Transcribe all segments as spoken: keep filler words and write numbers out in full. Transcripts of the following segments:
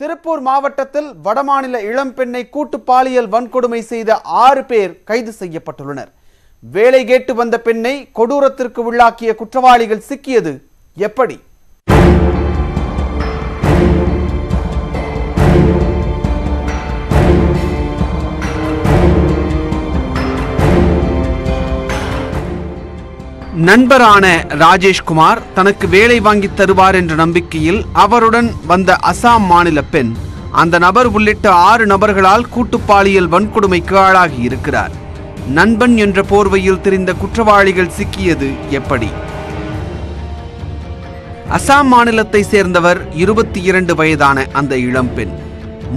திருப்பூர் மாவட்டத்தில் வடமாநில இளம்பெண்ணை கூட்டு பாலியல் வன்கொடுமை செய்த ஆறு பேர் கைது செய்யப்பட்டுள்ளனர். வேலை கேட்டு வந்த பெண்ணை கொடூரத்திற்கு உள்ளாக்கிய குற்றவாளிகள் சிக்கியது எப்படி? நண்பரான ராஜேஷ்குமார் தனக்கு வேலை வாங்கி தருவார் என்ற நம்பிக்கையில் அவருடன் வந்த அசாம் மாநில பெண், அந்த நபர் உள்ளிட்ட ஆறு நபர்களால் கூட்டுப்பாலியல் வன்கொடுமைக்கு ஆளாகி இருக்கிறார். நண்பன் என்ற போர்வையில் திரிந்த குற்றவாளிகள் சிக்கியது எப்படி? அசாம் மாநிலத்தை சேர்ந்தவர் இருபத்தி இரண்டு வயதான அந்த இளம்பெண்.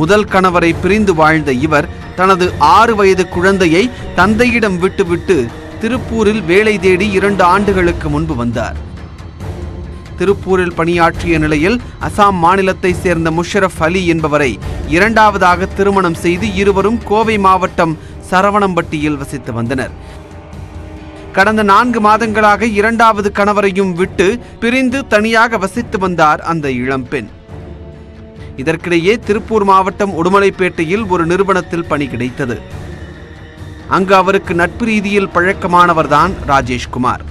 முதல் கணவரை பிரிந்து வாழ்ந்த இவர் தனது ஆறு வயது குழந்தையை தந்தையிடம் விட்டுவிட்டு திருப்பூரில் வேலை தேடி இரண்டு ஆண்டுகளுக்கு முன்பு வந்தார். திருப்பூரில் பணியாற்றிய நிலையில் அசாம் மாநிலத்தை சேர்ந்த முஷரஃப் அலி என்பவரை இரண்டாவதாக திருமணம் செய்து இருவரும் கோவை மாவட்டம் சரவணம்பட்டியில் வசித்து வந்தனர். கடந்த நான்கு மாதங்களாக இரண்டாவது கணவரையும் விட்டு பிரிந்து தனியாக வசித்து வந்தார் அந்த இளம்பெண். இதற்கிடையே திருப்பூர் மாவட்டம் உடுமலைப்பேட்டையில் ஒரு நிறுவனத்தில் பணி கிடைத்தது. அங்கு அவருக்கு நட்பு ரீதியில் பழக்கமானவர்தான் ராஜேஷ்குமார்.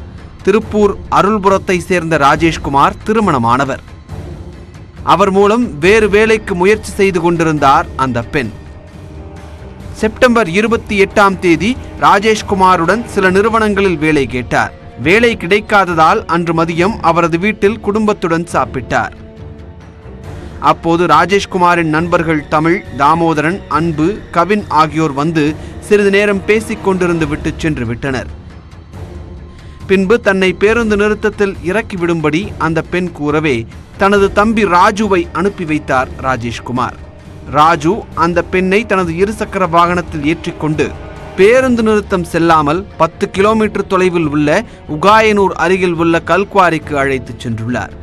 திருப்பூர் அருள்புரத்தை சேர்ந்த ராஜேஷ்குமார் திருமணமானவர். அவர் மூலம் வேறு வேலைக்கு முயற்சி செய்து கொண்டிருந்தார் அந்த பெண். செப்டம்பர் இருபத்தி எட்டாம் தேதி ராஜேஷ்குமாருடன் சில நிறுவனங்களில் வேலை கேட்டார். வேலை கிடைக்காததால் அன்று மதியம் அவரது வீட்டில் குடும்பத்துடன் சாப்பிட்டார். அப்போது ராஜேஷ்குமாரின் நண்பர்கள் தமிழ், தாமோதரன், அன்பு, கவின் ஆகியோர் வந்து சிறிது நேரம் பேசிக் கொண்டிருந்து விட்டு சென்று விட்டனர். பின்பு தன்னை பேருந்து நிறுத்தத்தில் இறக்கிவிடும்படி அந்த பெண் கூறவே தனது தம்பி ராஜுவை அனுப்பி வைத்தார் ராஜேஷ்குமார். ராஜு அந்த பெண்ணை தனது இருசக்கர வாகனத்தில் ஏற்றிக்கொண்டு பேருந்து நிறுத்தம் செல்லாமல் பத்து கிலோமீட்டர் தொலைவில் உள்ள உகாயனூர் அருகில் உள்ள கல்குவாரிக்கு அழைத்துச் சென்றுள்ளார்.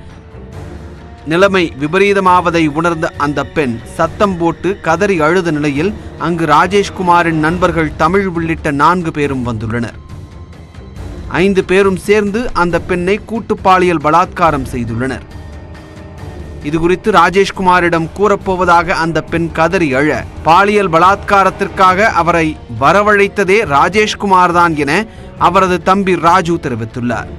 நிலைமை விபரீதமாவதை உணர்ந்த அந்த பெண் சத்தம் போட்டு கதறி அழுத நிலையில் அங்கு ராஜேஷ்குமாரின் நண்பர்கள் தமிழ் உள்ளிட்ட நான்கு பேரும் வந்துள்ளனர். ஐந்து பேரும் சேர்ந்து அந்த பெண்ணை கூட்டு பாலியல் பலாத்காரம் செய்துள்ளனர். இதுகுறித்து ராஜேஷ்குமாரிடம் கூறப்போவதாக அந்த பெண் கதறி அழ, பாலியல் பலாத்காரத்திற்காக அவரை வரவழைத்ததே ராஜேஷ்குமார் தான் என அவரது தம்பி ராஜு தெரிவித்துள்ளார்.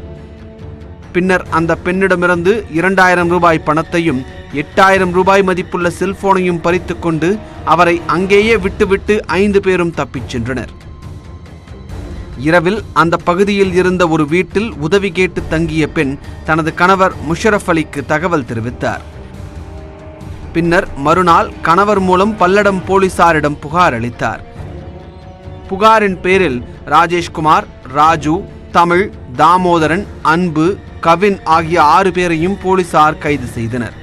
பின்னர் அந்த பெண்ணிடமிருந்து இரண்டாயிரம் ரூபாய் பணத்தையும் எட்டாயிரம் ரூபாய் மதிப்புள்ள செல்போனையும் பறித்து கொண்டு அவரை அங்கேயே விட்டுவிட்டு ஐந்து பேரும் தப்பிச் சென்றனர். இரவில் அந்த பகுதியில் இருந்த ஒரு வீட்டில் உதவி கேட்டு தங்கிய பெண் தனது கணவர் முஷரஃப் அலிக்கு தகவல் தெரிவித்தார். பின்னர் மறுநாள் கணவர் மூலம் பல்லடம் போலீசாரிடம் புகார் அளித்தார். புகாரின் பேரில் ராஜேஷ்குமார், ராஜு, தமிழ், தாமோதரன், அன்பு, கவின் ஆகிய ஆறு பேரையும் போலீசார் கைது செய்தனர்.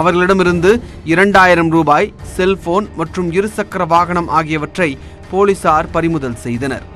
அவர்களிடமிருந்து இரண்டாயிரம் ரூபாய், செல்போன் மற்றும் இருசக்கர வாகனம் ஆகியவற்றை போலீசார் பறிமுதல் செய்தனர்.